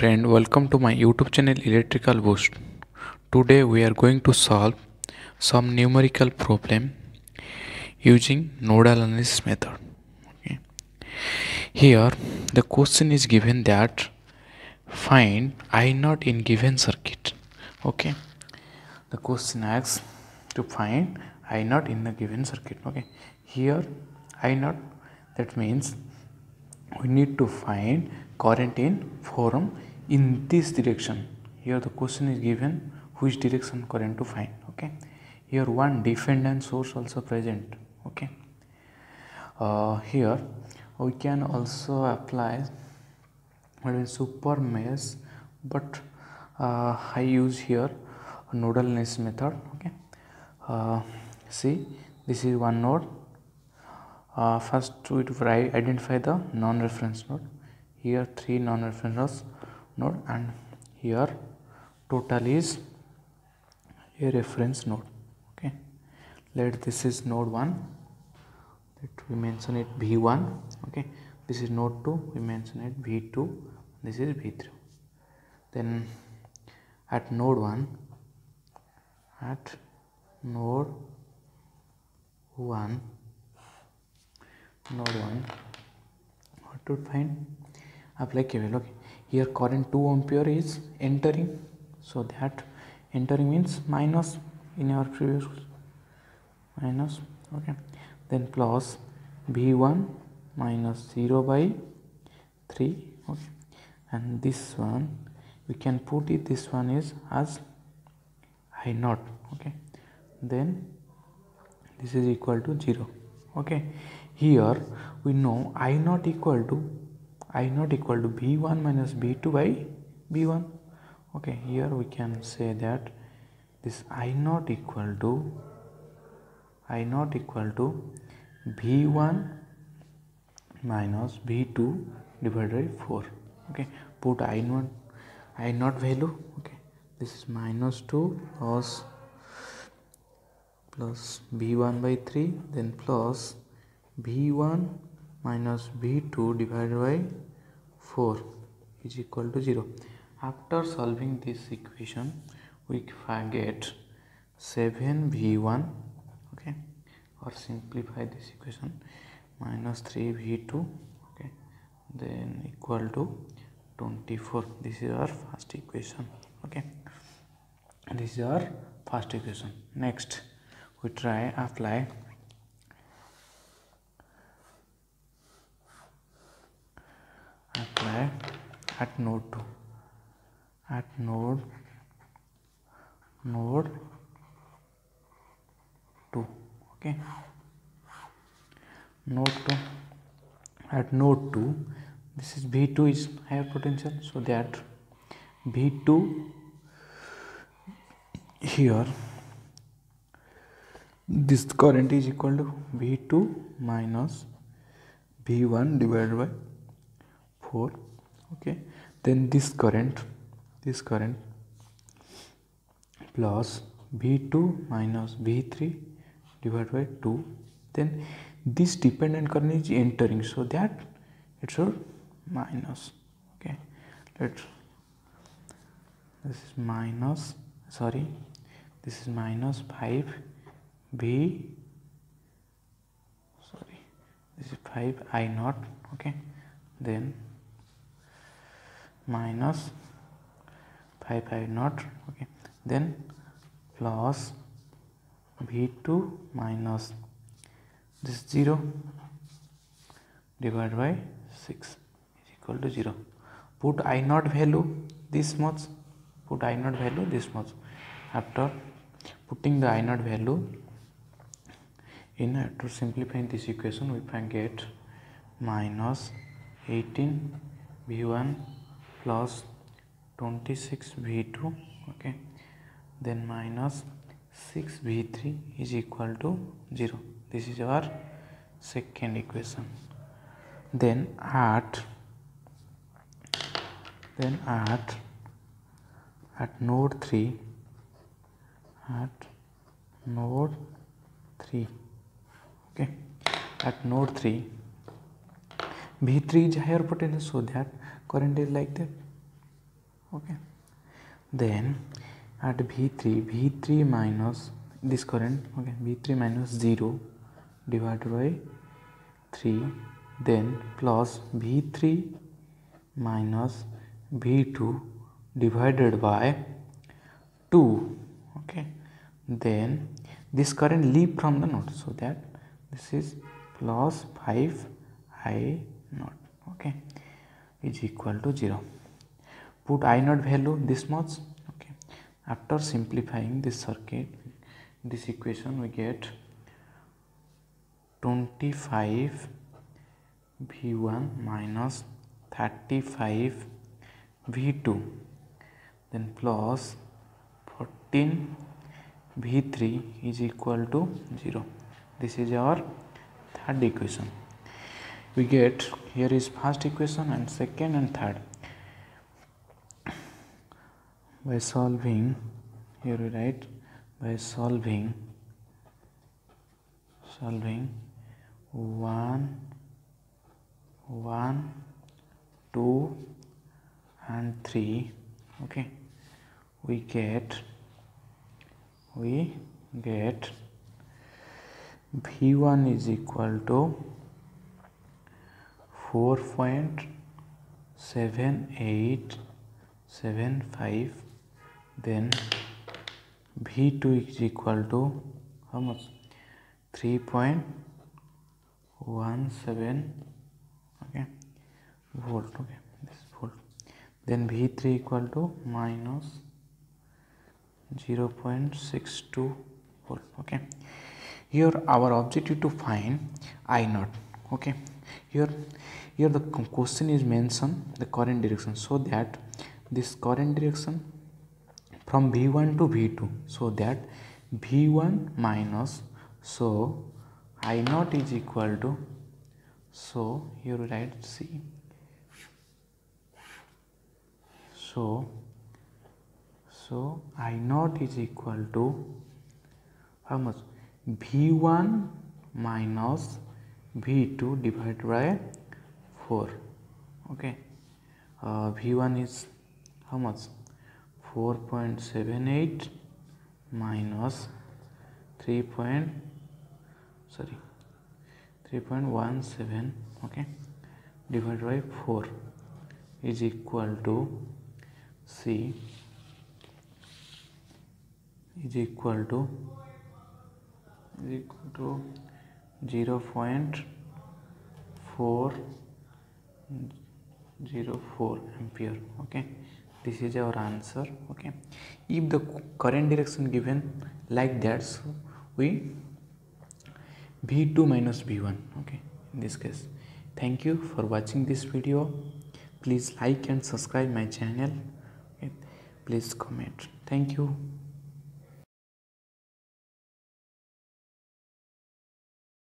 Friend, welcome to my YouTube channel Electrical Boost. Today we are going to solve some numerical problem using nodal analysis method. Okay. Here the question is given that find I0 in given circuit. Okay. The question asks to find I0 in the given circuit. Okay. Here I0, that means we need to find current in 4 ohm in this direction. Here the question is given which direction current to find. Okay, here one dependent source also present. Okay, here we can also apply super mesh, but I use here nodal analysis method. Okay, see, this is one node. First we identify the non-reference node. Here 3 non-reference node, and here total is a reference node. Okay, let this is node 1. Let we mention it V1. Okay, this is node 2. We mention it V2. This is V3. Then at node 1, what to find? Apply KVL. Okay. Here current 2 ampere is entering, so that entering means minus in our previous minus. Okay, then plus V1 minus 0/3. Okay, and this one we can put it, this one is as I0. Okay, then this is equal to 0. Okay, here we know I0 equal to B1 minus B2 by B1. Okay, here we can say that this I0 equal to B1 minus B2 divided by 4. Okay, put I0 value. Okay, this is minus 2 plus B1 by 3, then plus B1 minus B2 divided by 4 is equal to 0. After solving this equation, we get 7V1. Okay, or simplify this equation, minus 3V2. Okay, then equal to 24. This is our first equation. Okay, this is our first equation. Next, we try apply at node 2. At node 2. Okay, node 2. At node 2, this is V2 is higher potential, so that V2 here this current is equal to V2 minus V1 divided by 4. Okay, then this current plus V2 minus V3 divided by 2. Then this dependent current is entering, so that it should minus. Okay, this is minus 5 I0. Okay, then minus 5 I0. Okay, then plus V2 minus this 0 divided by 6 is equal to 0. Put I0 value this much. After putting the I0 value in, after simplifying this equation, we can get minus 18V1 plus 26V2. Okay, then minus 6V3 is equal to 0. This is our second equation. Then at node 3, okay, at node 3 V3 is higher potential, so that current is like that. Okay, then at V3 minus this current, okay, V3 minus 0 divided by 3, then plus V3 minus V2 divided by 2. Okay, then this current leap from the node, so that this is plus 5I naught, okay, is equal to 0. Put I naught value this much. Okay, after simplifying this circuit, this equation, we get 25 V1 minus 35 V2, then plus 14 V3 is equal to 0. This is our third equation. We get here is first equation and second and third. By solving, here we write, by solving 1, 1, 2 and 3, okay, we get V1 is equal to 4.7875, then V2 is equal to how much? 3.17, okay, volt, okay, this is volt. Then V3 equal to minus 0.62 volt, okay. Here our objective to find I naught, okay. Here the question is mentioned the current direction, so that this current direction from V1 to V2, so that V1 minus, so I naught is equal to, so here we write C, so I naught is equal to how much? V1 minus V2 divided by 4, okay. V1 is how much? 4.78 minus 3.17, okay, divided by 4 is equal to C is equal to 0.404 ampere, okay. This is our answer, okay. If the current direction given like that, so we V2 minus V1, okay, in this case. Thank you for watching this video. Please like and subscribe my channel, okay. Please comment. Thank you.